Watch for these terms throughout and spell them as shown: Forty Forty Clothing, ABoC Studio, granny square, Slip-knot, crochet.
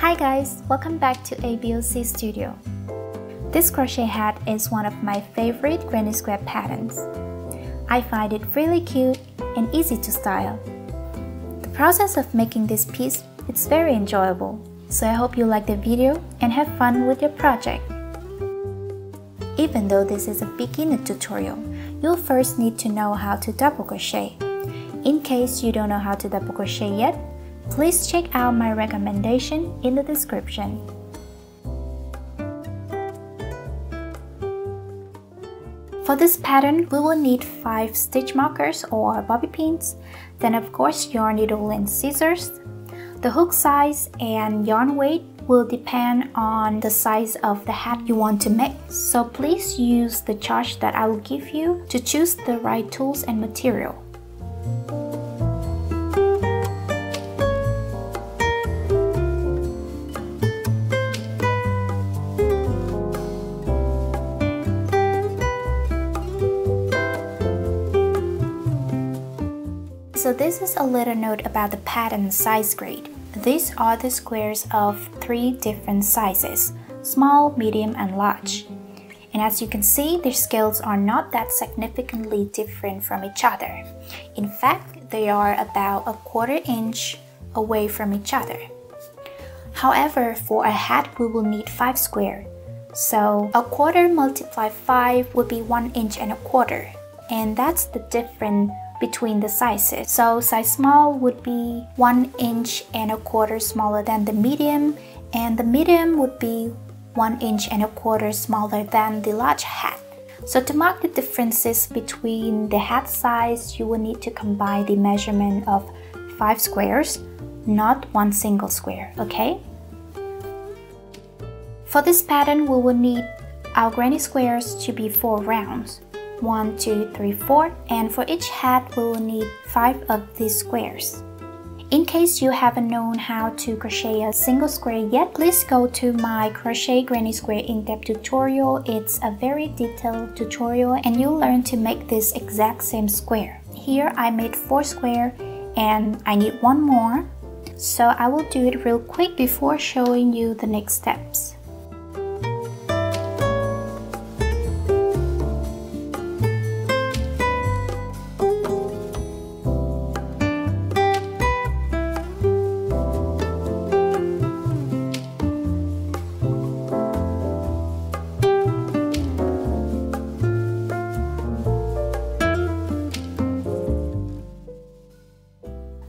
Hi guys, welcome back to ABoC Studio. This crochet hat is one of my favorite granny square patterns. I find it really cute and easy to style. The process of making this piece is very enjoyable, so I hope you like the video and have fun with your project. Even though this is a beginner tutorial, you'll first need to know how to double crochet. In case you don't know how to double crochet yet, please check out my recommendation in the description. For this pattern, we will need 5 stitch markers or bobby pins, then of course your needle and scissors. The hook size and yarn weight will depend on the size of the hat you want to make, so please use the chart that I will give you to choose the right tools and material. So this is a little note about the pattern size grade. These are the squares of 3 different sizes, small, medium, and large. And as you can see, their scales are not that significantly different from each other. In fact, they are about 1/4 inch away from each other. However, for a hat, we will need 5 squares. So 1/4 multiplied 5 would be 1 inch and 1/4. And that's the difference between the sizes. So size small would be 1 inch and 1/4 smaller than the medium, and the medium would be 1 inch and 1/4 smaller than the large hat. So to mark the differences between the hat size, you will need to combine the measurement of 5 squares, not one single square, okay? For this pattern, we will need our granny squares to be 4 rounds. 1, 2, 3, 4, and for each hat we will need 5 of these squares. In case you haven't known how to crochet a single square yet, please go to my crochet granny square in-depth tutorial. It's a very detailed tutorial and you'll learn to make this exact same square. Here I made 4 squares and I need 1 more, so I will do it real quick before showing you the next steps.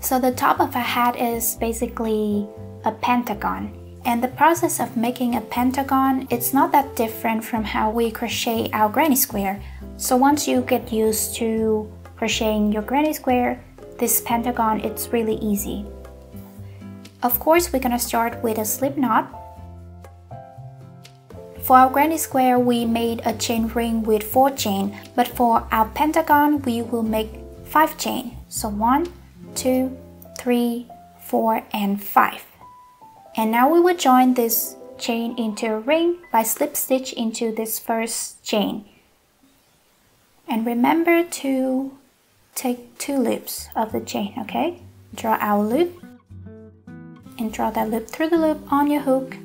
So the top of a hat is basically a pentagon, and the process of making a pentagon, it's not that different from how we crochet our granny square. So once you get used to crocheting your granny square, this pentagon, it's really easy. Of course, we're gonna start with a slip knot. For our granny square, we made a chain ring with 4 chains, but for our pentagon, we will make 5 chains. So 1, 2, 3, 4, and 5. And now we will join this chain into a ring by slip stitch into this first chain. And remember to take 2 loops of the chain, okay? Draw our loop and draw that loop through the loop on your hook.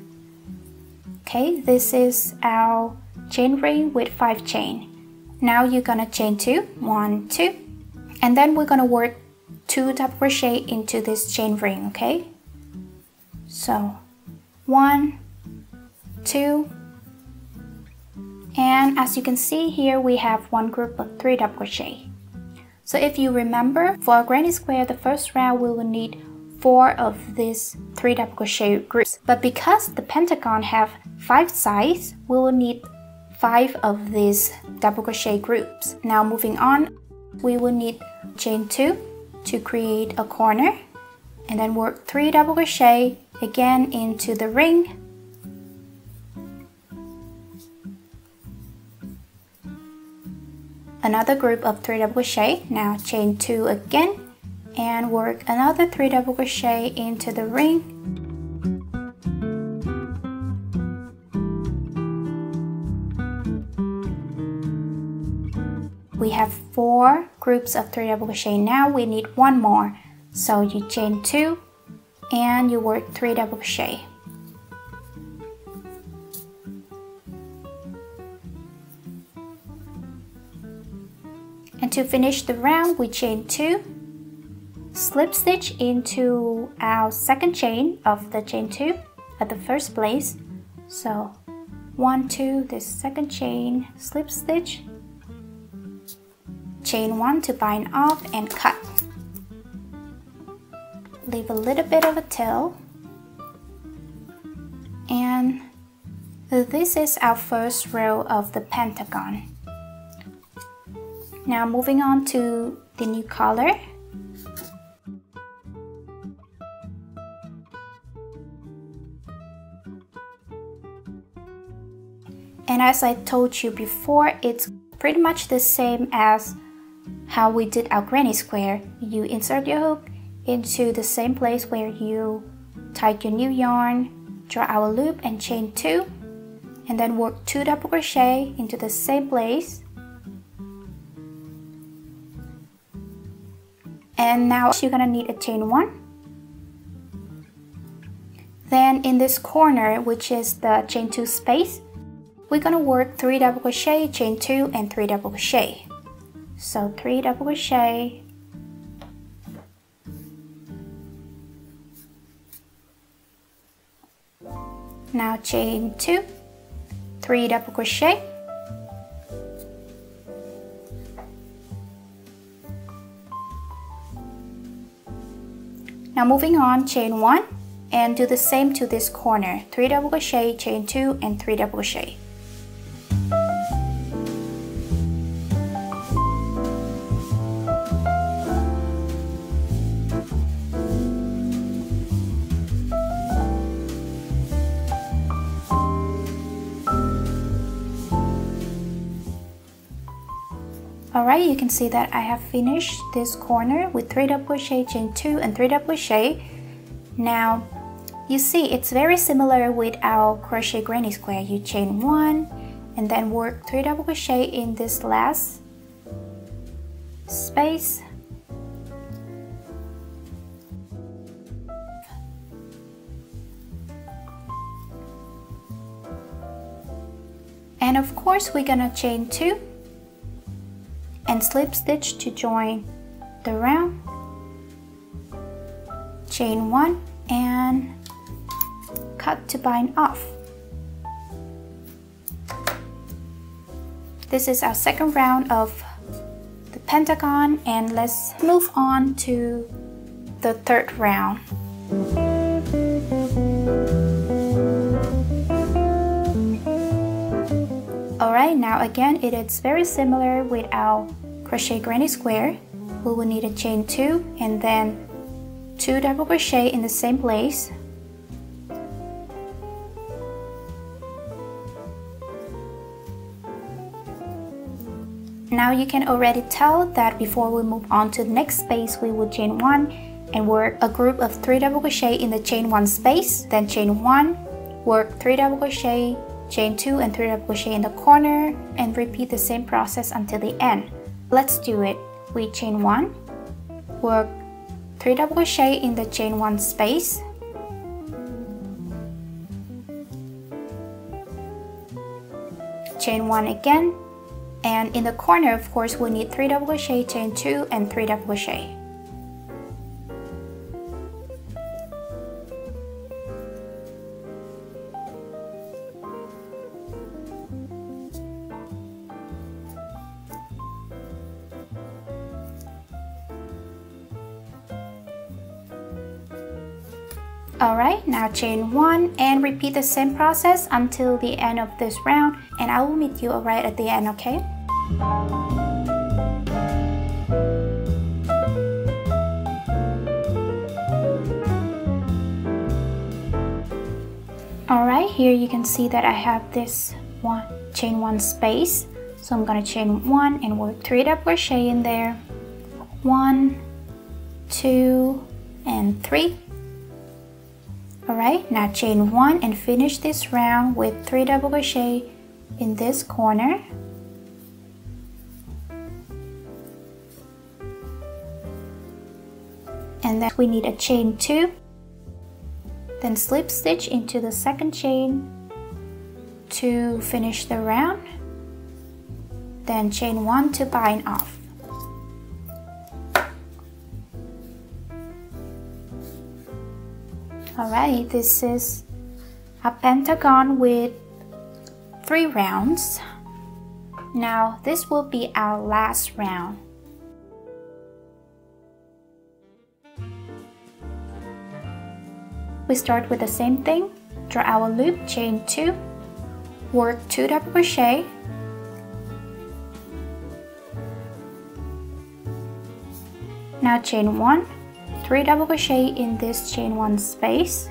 Okay, this is our chain ring with 5 chains. Now you're gonna chain 2, 1, 2, and then we're gonna work 2 double crochet into this chain ring, okay? So 1, 2, and as you can see here we have one group of 3 double crochet. So if you remember, for our granny square, the first round we will need 4 of these 3 double crochet groups, but because the pentagon have 5 sides, we will need 5 of these double crochet groups. Now moving on, we will need chain 2 to create a corner, and then work 3 double crochet again into the ring. Another group of 3 double crochet, now chain 2 again and work another 3 double crochet into the ring. We have 4 groups of 3 double crochet now, we need 1 more. So you chain 2 and you work 3 double crochet. to finish the round, we chain 2, slip stitch into our second chain of the chain 2 at the first place. So 1, 2, this second chain, slip stitch, chain 1 to bind off and cut. Leave a little bit of a tail. And this is our first row of the pentagon. Now moving on to the new color. And as I told you before, it's pretty much the same as how we did our granny square. You insert your hook into the same place where you tied your new yarn, draw our loop and chain 2, and then work 2 double crochet into the same place. And now you're gonna need a chain 1. Then in this corner, which is the chain 2 space, we're gonna work 3 double crochet, chain 2 and 3 double crochet. So 3 double crochet, now chain 2, 3 double crochet, now moving on, chain 1 and do the same to this corner, 3 double crochet, chain 2 and 3 double crochet. Alright, you can see that I have finished this corner with 3 double crochet, chain 2 and 3 double crochet. Now you see it's very similar with our crochet granny square. You chain 1 and then work 3 double crochet in this last space. And of course we're gonna chain 2 and slip stitch to join the round, chain 1 and cut to bind off. This is our second round of the pentagon, and let's move on to the third round. Alright, now again it is very similar with our crochet granny square. We will need a chain 2 and then 2 double crochet in the same place. Now you can already tell that before we move on to the next space, we will chain 1 and work a group of 3 double crochet in the chain 1 space, then chain 1, work 3 double crochet, chain 2 and 3 double crochet in the corner, and repeat the same process until the end. Let's do it. We chain 1, work 3 double crochet in the chain 1 space, chain 1 again, and in the corner of course we need 3 double crochet, chain 2 and 3 double crochet. Alright, now chain 1 and repeat the same process until the end of this round, and I will meet you right at the end, okay? Alright, here you can see that I have this chain 1 space. So I'm gonna chain 1 and work 3 double crochet in there. 1, 2, and 3. Alright, now chain 1 and finish this round with 3 double crochet in this corner. And then we need a chain 2. Then slip stitch into the second chain to finish the round. Then chain 1 to bind off. Alright, this is a pentagon with 3 rounds. Now this will be our last round. We start with the same thing, draw our loop, chain 2, work 2 double crochet, now chain 1, 3 double crochet in this chain 1 space,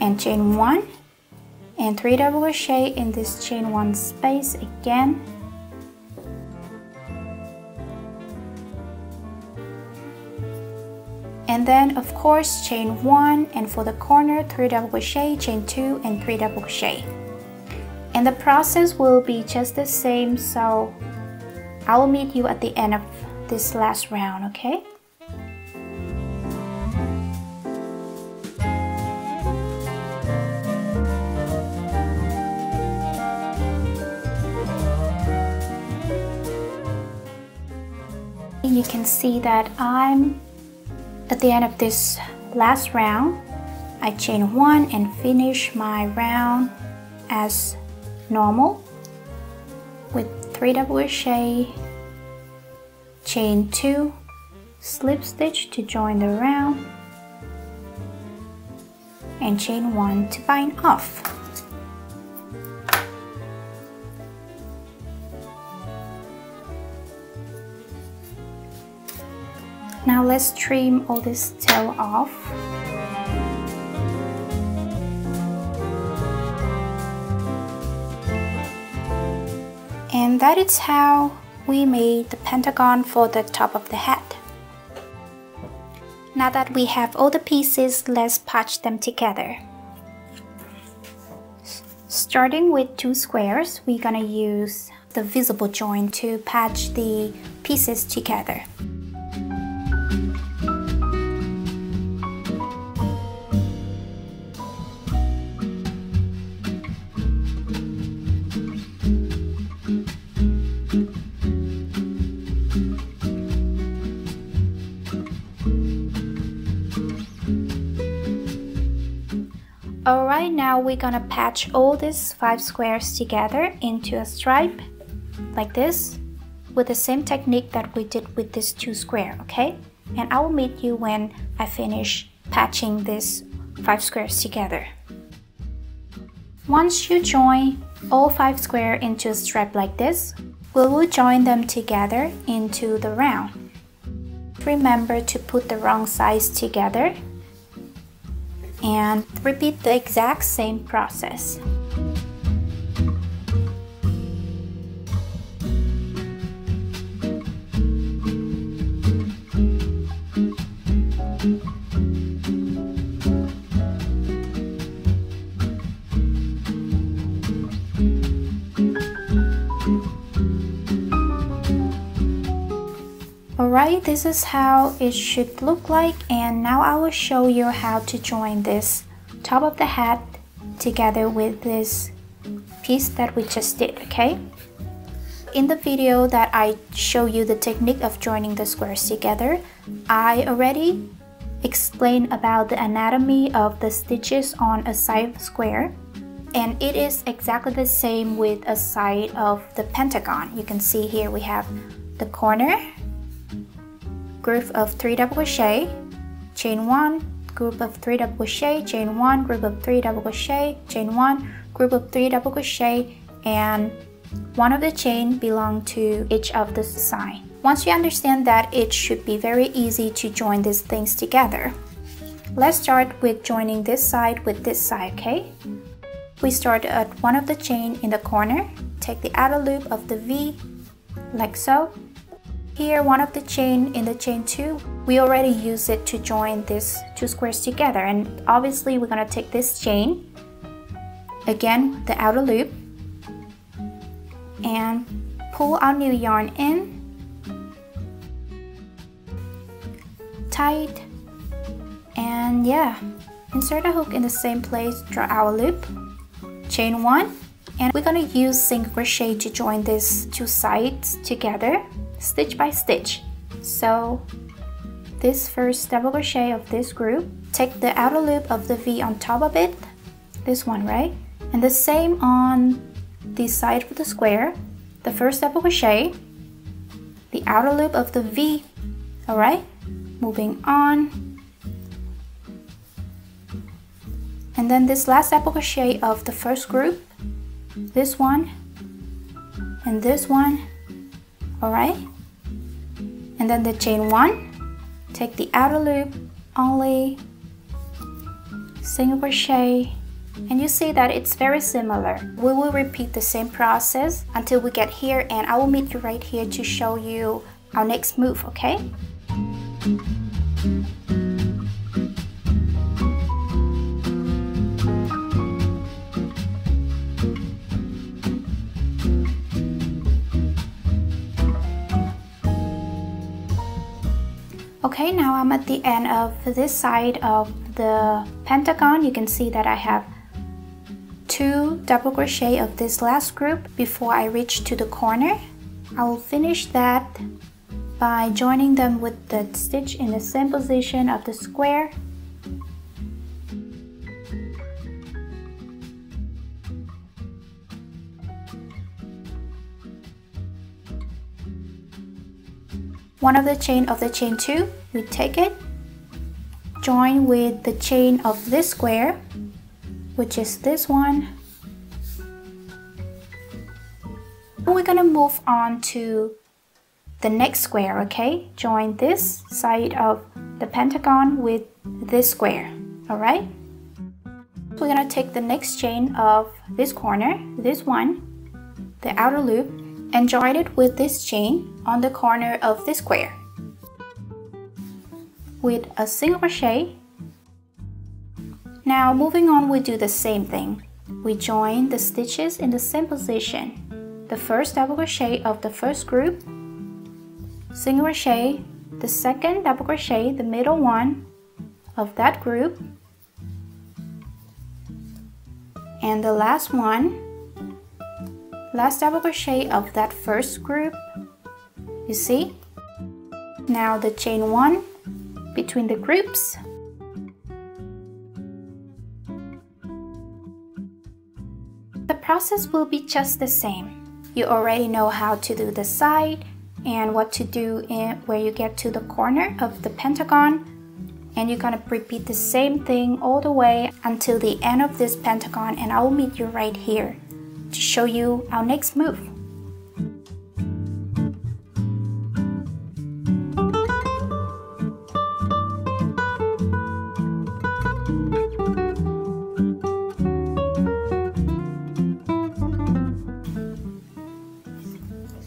and chain 1, and 3 double crochet in this chain 1 space again. And then of course chain 1, and for the corner 3 double crochet, chain 2 and 3 double crochet. And the process will be just the same, so I will meet you at the end of this last round, okay? You can see that I'm at the end of this last round. I chain 1 and finish my round as normal with 3 double crochet, chain 2, slip stitch to join the round, and chain 1 to bind off. Now let's trim all this tail off. And that is how we made the pentagon for the top of the hat. Now that we have all the pieces, let's patch them together. Starting with 2 squares, we're gonna use the visible joint to patch the pieces together. Alright, now we're gonna patch all these 5 squares together into a stripe like this with the same technique that we did with this 2 square, okay? And I will meet you when I finish patching these 5 squares together. Once you join all 5 squares into a stripe like this, we will join them together into the round. Remember to put the wrong sides together. And repeat the exact same process. Alright, this is how it should look like, and now I will show you how to join this top of the hat together with this piece that we just did, okay? In the video that I show you the technique of joining the squares together, I already explained about the anatomy of the stitches on a side square, and it is exactly the same with a side of the pentagon. You can see here we have the corner, group of 3 double crochet, chain 1, group of 3 double crochet, chain 1, group of 3 double crochet, chain 1, group of 3 double crochet, and one of the chain belong to each of the side. Once you understand that, it should be very easy to join these things together. Let's start with joining this side with this side, okay? We start at one of the chain in the corner, take the outer loop of the V, like so. Here, one of the chain in the chain 2, we already use it to join these 2 squares together, and obviously we're gonna take this chain, again the outer loop, and pull our new yarn in, tight, and yeah, insert a hook in the same place, draw our loop, chain 1, and we're gonna use single crochet to join these 2 sides together. stitch by stitch. So this first double crochet of this group, take the outer loop of the V on top of it, this one, right? And the same on the side of the square, the first double crochet, the outer loop of the V. All right, moving on. And then this last double crochet of the first group, this one and this one. All right, and then the chain one, take the outer loop only, single crochet, and you see that it's very similar. We will repeat the same process until we get here, and I will meet you right here to show you our next move, okay? Okay, now I'm at the end of this side of the pentagon. You can see that I have two double crochet of this last group before I reach to the corner. I will finish that by joining them with the stitch in the same position of the square. One of the chain of the chain 2, we take it, join with the chain of this square, which is this one. And we're gonna move on to the next square, okay? Join this side of the pentagon with this square, all right? We're gonna take the next chain of this corner, this one, the outer loop, and join it with this chain on the corner of this square with a single crochet. Now moving on, we do the same thing. We join the stitches in the same position. The first double crochet of the first group, single crochet, the second double crochet, the middle one of that group, and the last one, last double crochet of that first group, you see? Now the chain one between the groups. The process will be just the same. You already know how to do the side and what to do where you get to the corner of the pentagon, and you're gonna repeat the same thing all the way until the end of this pentagon, and I will meet you right here to show you our next move.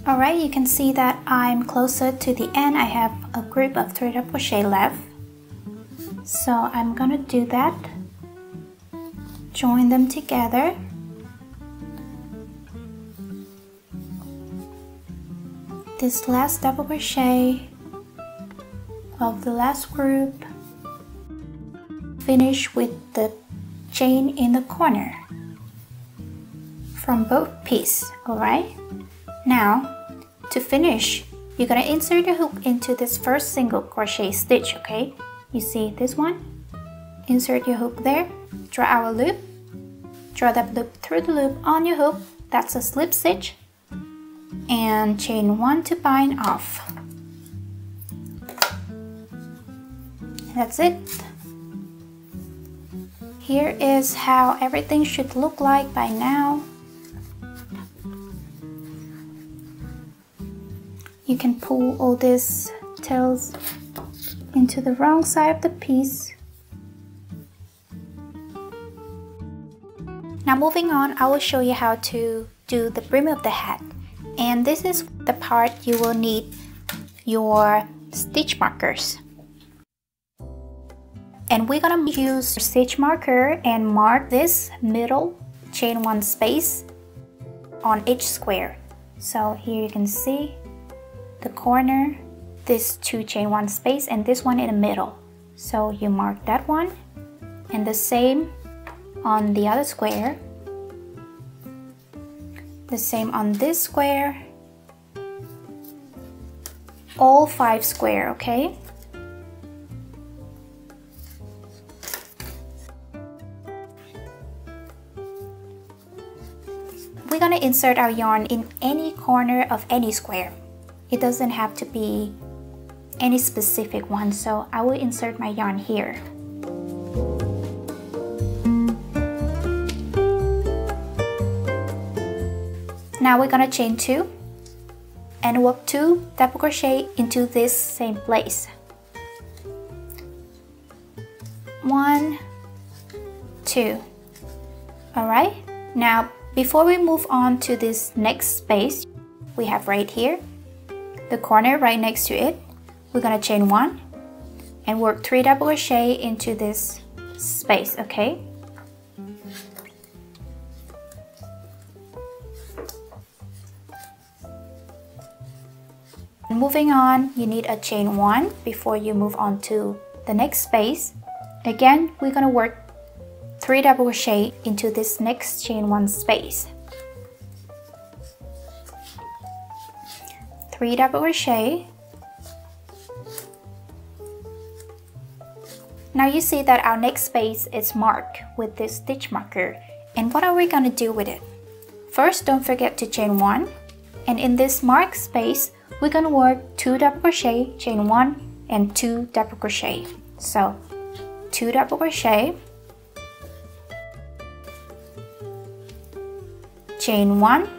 Alright, you can see that I'm closer to the end. I have a group of 3 double crochet left, so I'm gonna do that, join them together. This last double crochet of the last group, finish with the chain in the corner from both pieces. Alright, now to finish, you're gonna insert the hook into this first single crochet stitch, okay? You see this one, insert your hook there, draw our loop, draw that loop through the loop on your hook, that's a slip stitch, and chain one to bind off. That's it. Here is how everything should look like by now. You can pull all these tails into the wrong side of the piece. Now moving on, I will show you how to do the brim of the hat. And this is the part you will need your stitch markers. And we're gonna use stitch marker and mark this middle chain one space on each square. So here you can see the corner, this 2 chain one space, and this one in the middle. So you mark that one, and the same on the other square. The same on this square, all 5 squares, okay? We're gonna insert our yarn in any corner of any square. It doesn't have to be any specific one, so I will insert my yarn here. Now we're gonna chain 2 and work 2 double crochet into this same place. 1, 2. All right, now before we move on to this next space, we have right here, the corner right next to it. We're gonna chain 1 and work 3 double crochet into this space, okay? Moving on, you need a chain 1 before you move on to the next space. Again, we're gonna work 3 double crochet into this next chain 1 space. 3 double crochet. Now you see that our next space is marked with this stitch marker. And what are we gonna do with it? First, don't forget to chain 1. And in this marked space, we're gonna work 2 double crochet, chain 1 and 2 double crochet. So 2 double crochet, chain 1.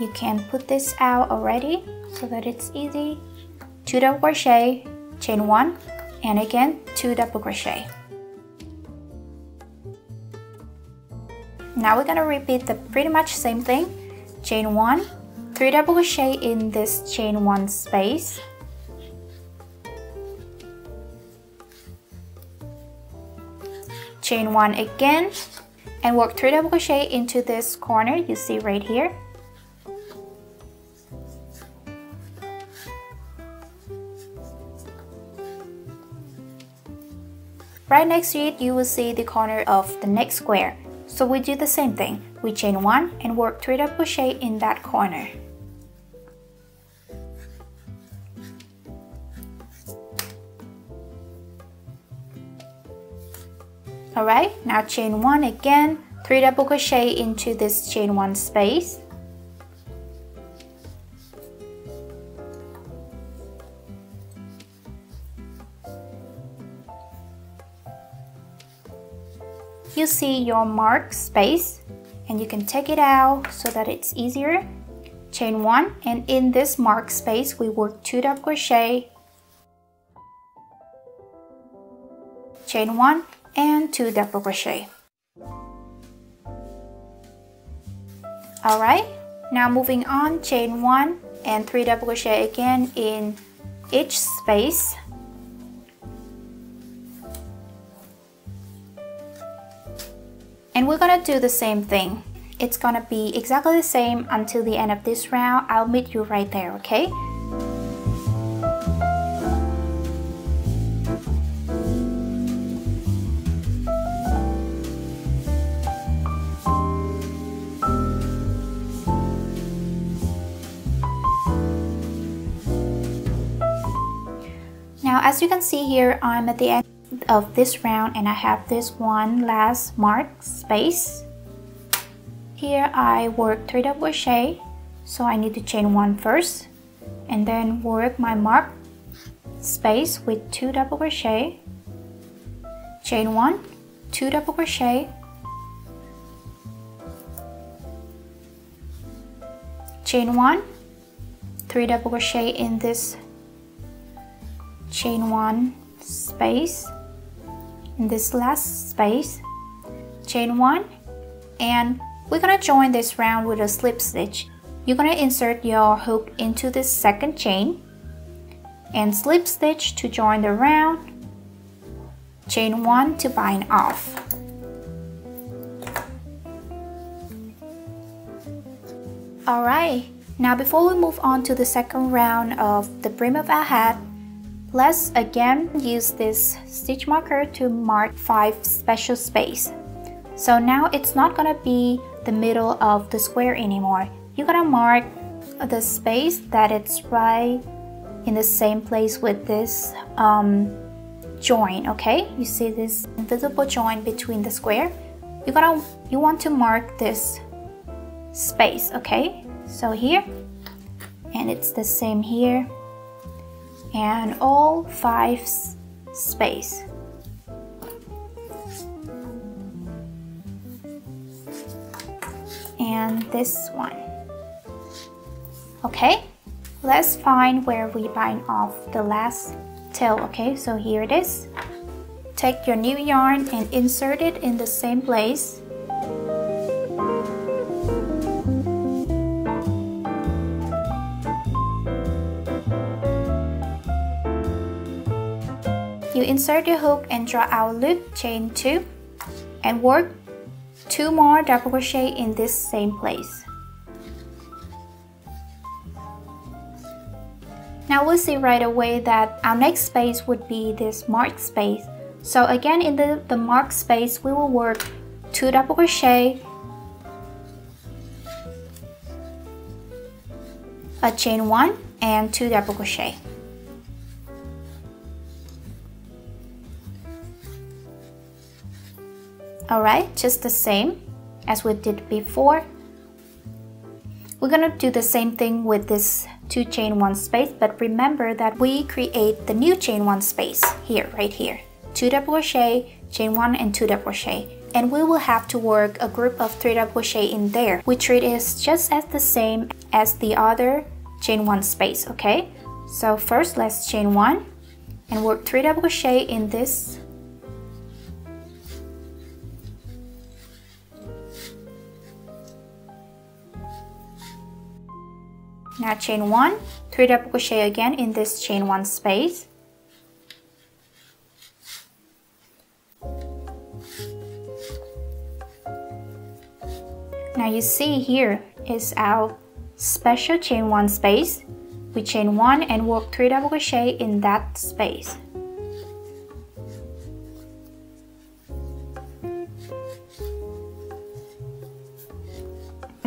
You can put this out already so that it's easy. 2 double crochet, chain 1, and again 2 double crochet. Now we're gonna repeat the pretty much same thing. Chain 1, 3 double crochet in this chain 1 space, chain 1 again, and work 3 double crochet into this corner you see right here. Right next to it, you will see the corner of the next square. So we do the same thing. We chain 1 and work 3 double crochet in that corner. Alright, now chain 1 again, 3 double crochet into this chain 1 space. You see your marked space and you can take it out so that it's easier. Chain 1 and in this marked space we work 2 double crochet, chain 1 and 2 double crochet. Alright, now moving on, chain 1 and 3 double crochet again in each space. And we're gonna do the same thing. It's gonna be exactly the same until the end of this round. I'll meet you right there, okay? Now, as you can see here, I'm at the end of this round and I have this one last marked space. Here I work 3 double crochet, so I need to chain 1 first and then work my marked space with 2 double crochet, chain 1, 2 double crochet, chain 1, 3 double crochet in this chain 1 space. In this last space, chain 1, and we're gonna join this round with a slip stitch. You're gonna insert your hook into this second chain and slip stitch to join the round, chain 1 to bind off. Alright, now before we move on to the second round of the brim of our hat, let's again use this stitch marker to mark 5 special space. So now it's not gonna be the middle of the square anymore. You're gonna mark the space that it's right in the same place with this join. Okay, you see this invisible join between the square. You want to mark this space. Okay, so here, and it's the same here, and all five space. And this one. Okay, let's find where we bind off the last tail. Okay, so here it is. Take your new yarn and insert it in the same place. You insert your hook and draw out loop, chain 2, and work 2 more double crochet in this same place. Now we'll see right away that our next space would be this marked space. So again, in the marked space, we will work 2 double crochet, a chain 1, and 2 double crochet. Alright, just the same as we did before. We're gonna do the same thing with this 2 chain 1 space, but remember that we create the new chain 1 space here, right here. 2 double crochet, chain 1 and 2 double crochet. And we will have to work a group of 3 double crochet in there, which it is just as the same as the other chain 1 space, okay? So first, let's chain 1 and work 3 double crochet in this. Now chain 1, 3 double crochet again in this chain 1 space. Now you see here is our special chain 1 space. We chain 1 and work 3 double crochet in that space.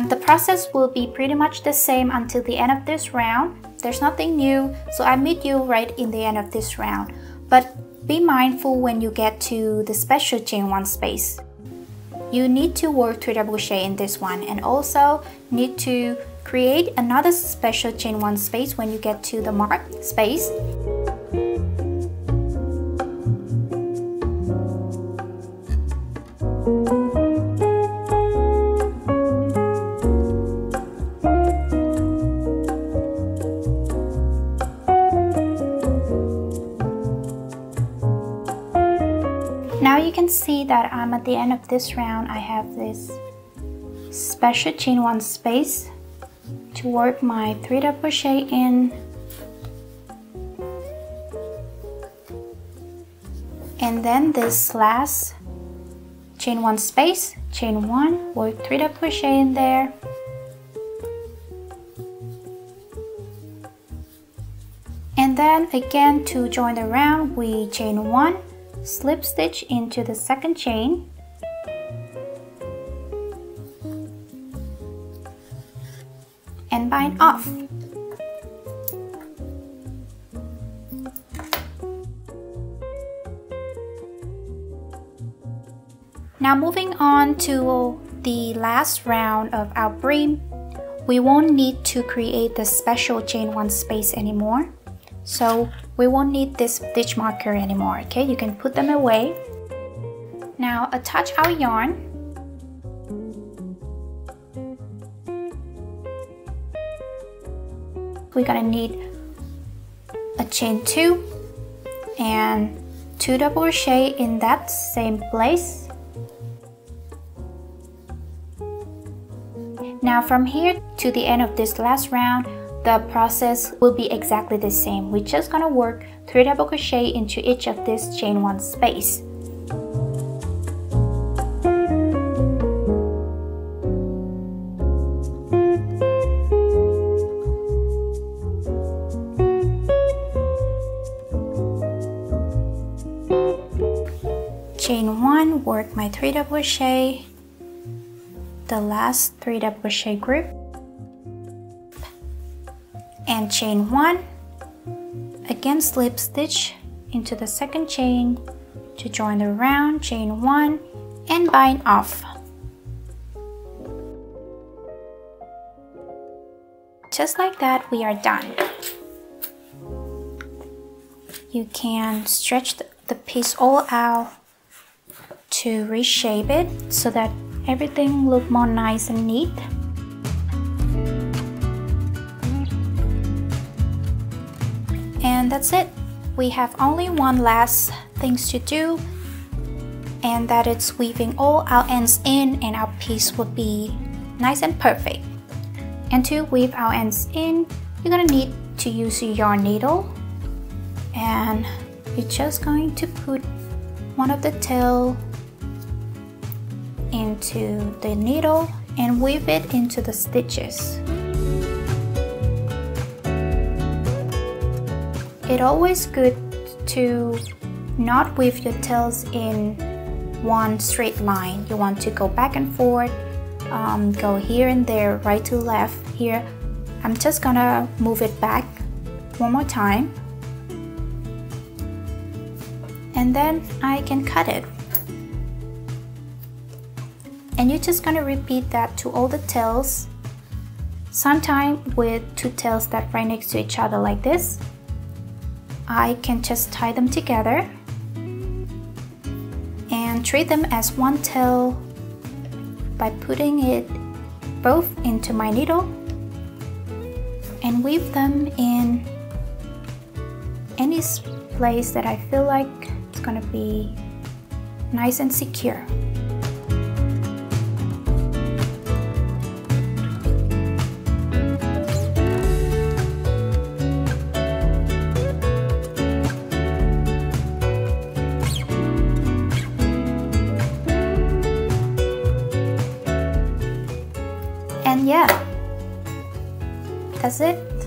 The process will be pretty much the same until the end of this round. There's nothing new, so I meet you right in the end of this round. But be mindful when you get to the special chain 1 space. You need to work 3 double crochet in this one, and also need to create another special chain 1 space when you get to the marked space. Now you can see that I'm at the end of this round. I have this special chain 1 space to work my 3 double crochet in, and then this last chain 1 space, chain 1, work 3 double crochet in there. And then again, to join the round, we chain 1, slip stitch into the second chain, and bind off. Now moving on to the last round of our brim, we won't need to create the special chain 1 space anymore. So we won't need this stitch marker anymore, okay? You can put them away. Now attach our yarn. We're gonna need a chain 2 and 2 double crochet in that same place. Now from here to the end of this last round, the process will be exactly the same. We're just gonna work 3 double crochet into each of this chain 1 space. Chain 1, work my 3 double crochet, the last 3 double crochet group, and chain 1, Again, slip stitch into the second chain to join the round, chain 1 and bind off. Just like that, we are done. You can stretch the piece all out to reshape it so that everything looks more nice and neat. And that's it. We have only one last thing to do, and that is weaving all our ends in, and our piece will be nice and perfect. And to weave our ends in, you're gonna need to use your yarn needle, and you're just going to put one of the tail into the needle and weave it into the stitches. It's always good to not weave your tails in one straight line. You want to go back and forth, go here and there, right to left. Here, I'm just gonna move it back one more time, and then I can cut it. And you're just gonna repeat that to all the tails, sometimes with two tails that right next to each other like this. I can just tie them together and treat them as one tail by putting it both into my needle and weave them in any place that I feel like it's gonna be nice and secure. And yeah, that's it.